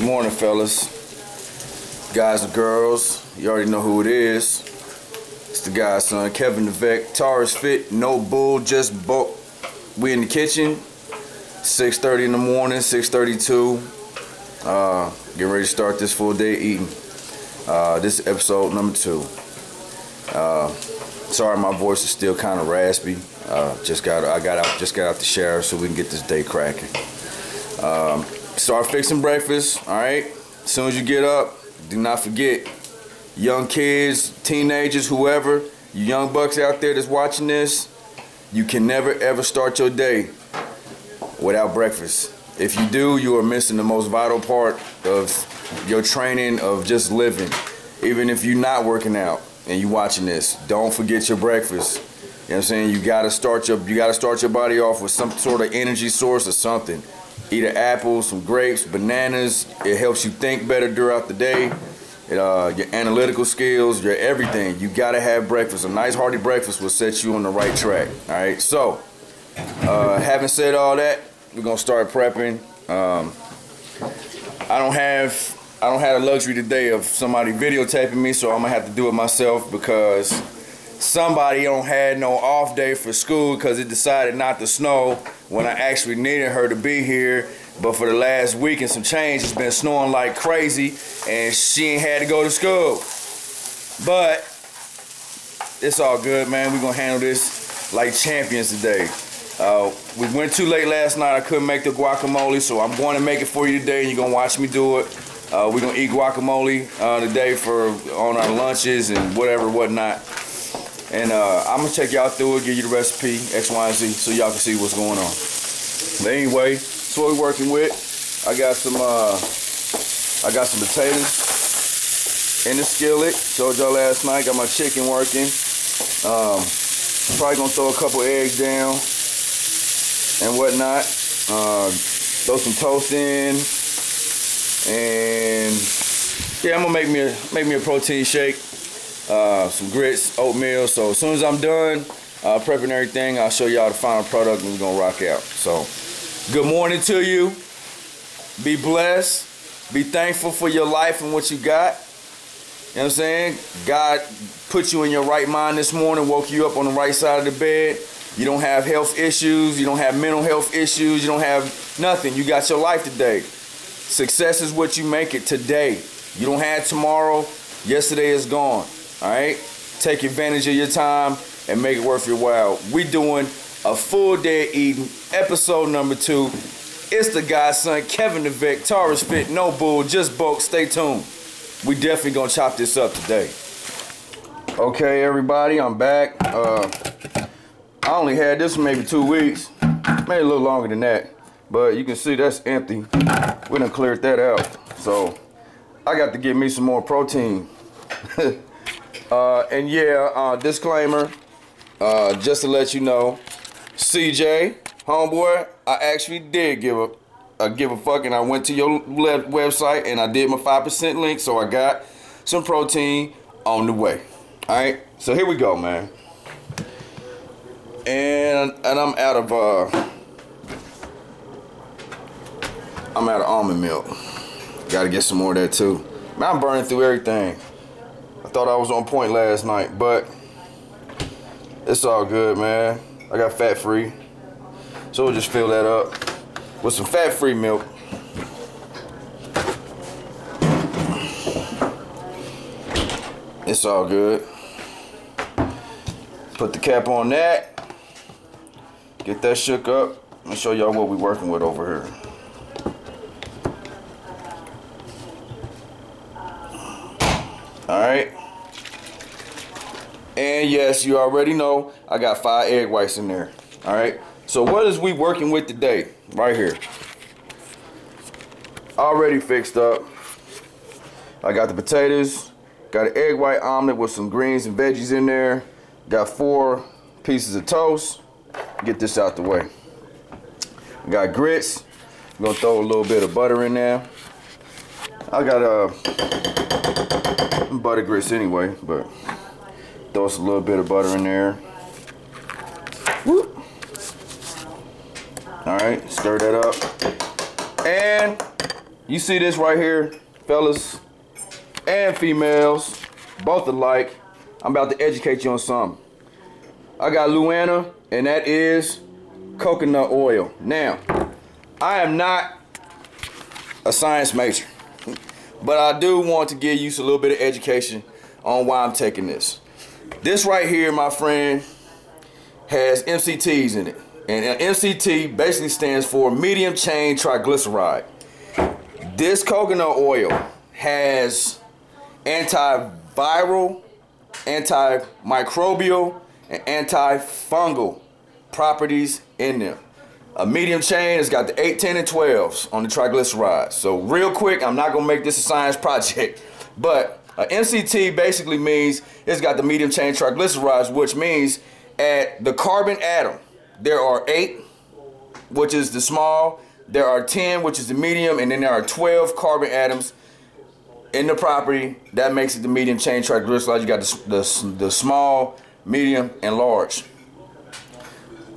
Morning, fellas, guys and girls. You already know who it is. It's the guy's son, Kevin DeVec. Taurus Fit, no bull, just bulk. We in the kitchen, 6:30 in the morning, 6:32. Getting ready to start this full day eating. This is episode number 2. Sorry, my voice is still kind of raspy. Just got out the shower so we can get this day cracking. Start fixing breakfast, all right? As soon as you get up, do not forget, young kids, teenagers, whoever, you young bucks out there that's watching this, you can never ever start your day without breakfast. If you do, you are missing the most vital part of your training, of just living. Even if you're not working out and you're watching this, don't forget your breakfast. You know what I'm saying? You gotta start your body off with some sort of energy source or something. Eat an apple, some grapes, bananas. It helps you think better throughout the day. Your analytical skills, your everything. You gotta have breakfast. A nice hearty breakfast will set you on the right track. All right. So, having said all that, we're gonna start prepping. I don't have the luxury today of somebody videotaping me, so I'm gonna have to do it myself because somebody don't had no off day for school because it decided not to snow when I actually needed her to be here. But for the last week and some change, it's been snowing like crazy, and she ain't had to go to school. But it's all good, man. We're going to handle this like champions today. We went too late last night. I couldn't make the guacamole, so I'm going to make it for you today, and you're going to watch me do it. We're going to eat guacamole today on our lunches and whatnot. And I'm going to take y'all through it, give you the recipe, X, Y, and Z, so y'all can see what's going on. But anyway, that's what we're working with. I got some potatoes in the skillet. Told y'all last night, got my chicken working. Probably gonna throw a couple eggs down and whatnot. Throw some toast in, and yeah, I'm gonna make me a protein shake. Some grits, oatmeal. So as soon as I'm done prepping everything, I'll show y'all the final product, and we're gonna rock out. So. Good morning to you. Be blessed. Be thankful for your life and what you got. You know what I'm saying? God put you in your right mind this morning, woke you up on the right side of the bed. You don't have health issues. You don't have mental health issues. You don't have nothing. You got your life today. Success is what you make it today. You don't have tomorrow. Yesterday is gone. All right? Take advantage of your time and make it worth your while. We doing a full day of eating, episode number 2. It's the guy's son, Kevin DeVec, Taurus Fit, no bull, just bulk. Stay tuned. We definitely gonna chop this up today. Okay, everybody, I'm back. I only had this for maybe 2 weeks, maybe a little longer than that. But you can see that's empty. We done cleared that out. So I got to get me some more protein. And yeah, disclaimer, just to let you know, CJ, homeboy, I actually did give a fuck, and I went to your website and I did my 5% link, so I got some protein on the way. All right, so here we go, man. And I'm out of almond milk. Got to get some more of that too. Man, I'm burning through everything. I thought I was on point last night, but it's all good, man. I got fat-free, so we'll just fill that up with some fat-free milk. It's all good. Put the cap on that. Get that shook up. Let me show y'all what we're working with over here. All right. And yes, you already know, I got 5 egg whites in there. All right. So what is we working with today? Right here. Already fixed up. I got the potatoes. Got an egg white omelet with some greens and veggies in there. Got 4 pieces of toast. Get this out the way. Got grits. I'm gonna throw a little bit of butter in there. I got butter grits anyway, but throw us a little bit of butter in there. Whoop. All right, stir that up. And You see this right here, fellas and females, both alike. I'm about to educate you on something. I got Luana, and that is coconut oil. Now, I am not a science major, but I do want to give you a little bit of education on why I'm taking this. This right here, my friend, has MCTs in it. And MCT basically stands for medium chain triglyceride. This coconut oil has antiviral, antimicrobial, and antifungal properties in them. A medium chain has got the 8, 10, and 12s on the triglycerides. So real quick, I'm not going to make this a science project, but a MCT basically means it's got the medium chain triglycerides, which means at the carbon atom, there are 8, which is the small, there are 10, which is the medium, and then there are 12 carbon atoms in the property. That makes it the medium chain triglycerides. You got the small, medium, and large.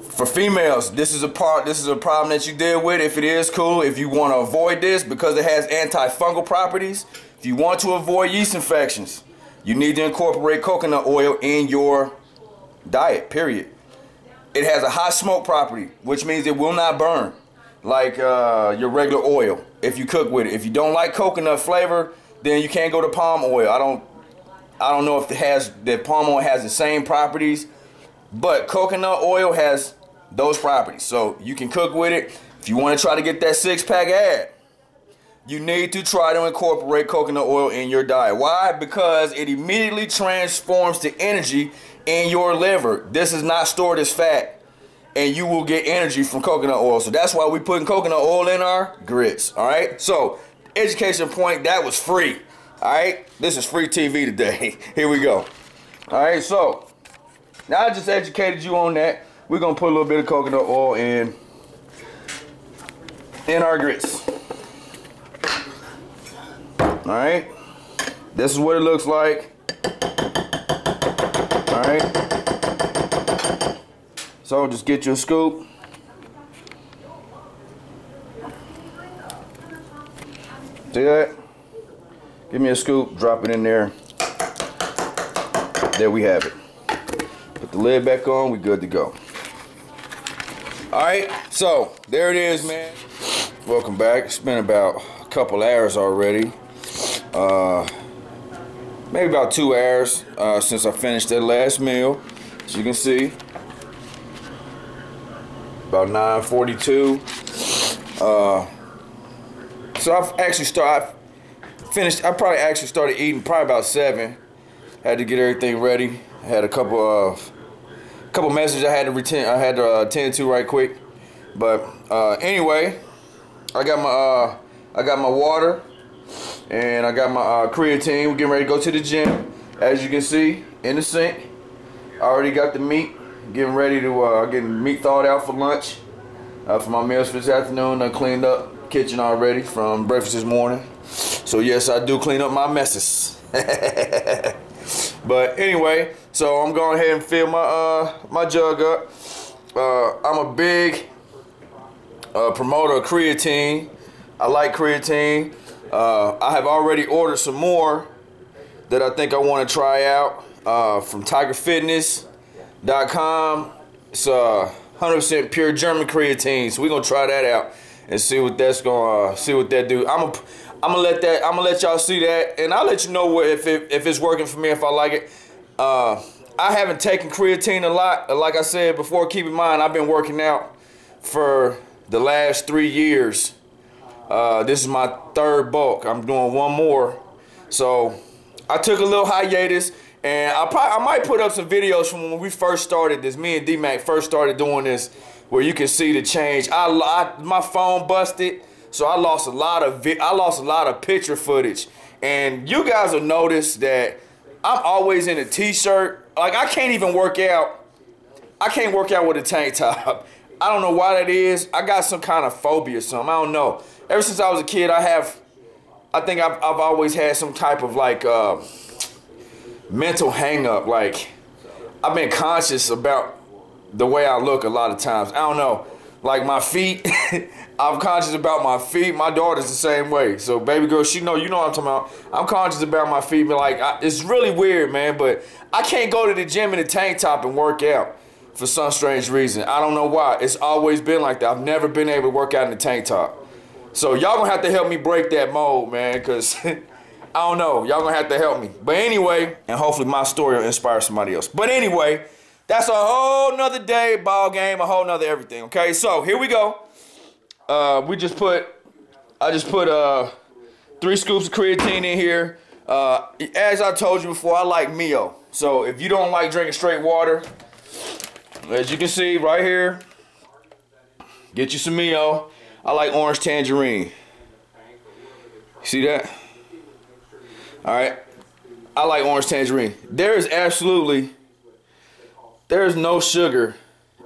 For females, this is a problem that you deal with. If it is, cool. If you want to avoid this because it has antifungal properties, if you want to avoid yeast infections, you need to incorporate coconut oil in your diet, period. It has a high smoke property, which means it will not burn like your regular oil if you cook with it. If you don't like coconut flavor, then you can't go to palm oil. I don't know if it has, that palm oil has the same properties, but coconut oil has those properties. So you can cook with it. If you want to try to get that 6-pack ad, you need to try to incorporate coconut oil in your diet. Why? Because it immediately transforms to energy in your liver. This is not stored as fat, and you will get energy from coconut oil. So that's why we're putting coconut oil in our grits. All right. So education point, that was free. All right. This is free TV today. Here we go. All right. So now I just educated you on that. We're going to put a little bit of coconut oil in our grits. All right, this is what it looks like. All right, so just get your scoop. See that? Give me a scoop, drop it in there. There we have it. Put the lid back on, we're good to go. All right, so there it is, man. Welcome back. It's been about a couple hours already. Maybe about 2 hours since I finished that last meal. As you can see, about 9:42. So I probably actually started eating probably about 7. Had to get everything ready. Had a couple messages I had to attend to right quick. But anyway, I got my water. And I got my creatine. We're getting ready to go to the gym. As you can see, in the sink. I already got the meat. Getting ready to get meat thawed out for lunch. For my meals for this afternoon. I cleaned up kitchen already from breakfast this morning. So yes, I do clean up my messes. But anyway, so I'm going ahead and fill my my jug up. I'm a big promoter of creatine. I like creatine. I have already ordered some more that I think I want to try out from TigerFitness.com. It's 100% pure German creatine, so we're gonna try that out and see what that's gonna see what that do. I'm gonna let y'all see that, and I'll let you know what, if it's working for me, if I like it. I haven't taken creatine a lot, like I said before. Keep in mind, I've been working out for the last 3 years. This is my 3rd bulk. I'm doing one more. So I took a little hiatus, and I might put up some videos from when we first started this. Me and D-Mac first started doing this, where you can see the change. My phone busted, so I lost a lot of picture footage. And you guys will notice that I'm always in a t-shirt. Like, I can't even work out. I can't work out with a tank top. I don't know why that is. I got some kind of phobia or something. I don't know. Ever since I was a kid, I think I've always had some type of like mental hang up. Like, I've been conscious about the way I look a lot of times. I don't know. Like, my feet, I I'm conscious about my feet. My daughter's the same way. So, baby girl, she know, you know what I'm talking about. I'm conscious about my feet, but like, it's really weird, man. But I can't go to the gym in a tank top and work out for some strange reason. I don't know why. It's always been like that. I've never been able to work out in a tank top. So y'all gonna have to help me break that mold, man, because I don't know. Y'all gonna have to help me. But anyway, and hopefully my story will inspire somebody else. But anyway, that's a whole nother day, ball game, a whole nother everything, okay? So here we go. I just put 3 scoops of creatine in here. As I told you before, I like Mio. So if you don't like drinking straight water, as you can see right here, get you some Mio. I like orange tangerine. See that? All right. I like orange tangerine. There is absolutely, there is no sugar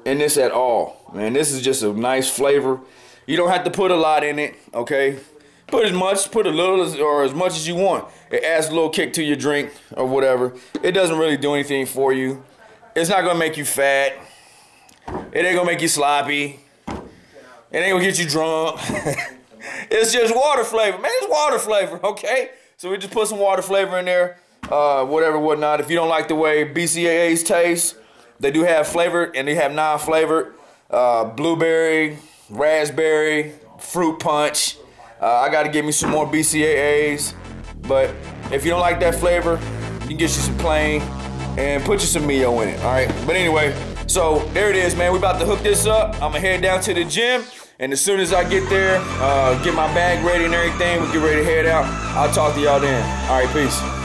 in this at all, man. This is just a nice flavor. You don't have to put a lot in it, okay? Put as much, put a little, or as much as you want. It adds a little kick to your drink or whatever. It doesn't really do anything for you. It's not gonna make you fat. It ain't gonna make you sloppy. It ain't gonna get you drunk. It's just water flavor, man. It's water flavor, okay? So we just put some water flavor in there, whatever, whatnot. If you don't like the way BCAAs taste, they do have flavored and they have non-flavored. Blueberry, raspberry, fruit punch. I gotta get me some more BCAAs. But if you don't like that flavor, you can get you some plain and put you some Mio in it, all right? But anyway, so there it is, man. We about to hook this up. I'm gonna head down to the gym, and as soon as I get there, get my bag ready and everything, we'll get ready to head out. I'll talk to y'all then. All right, peace.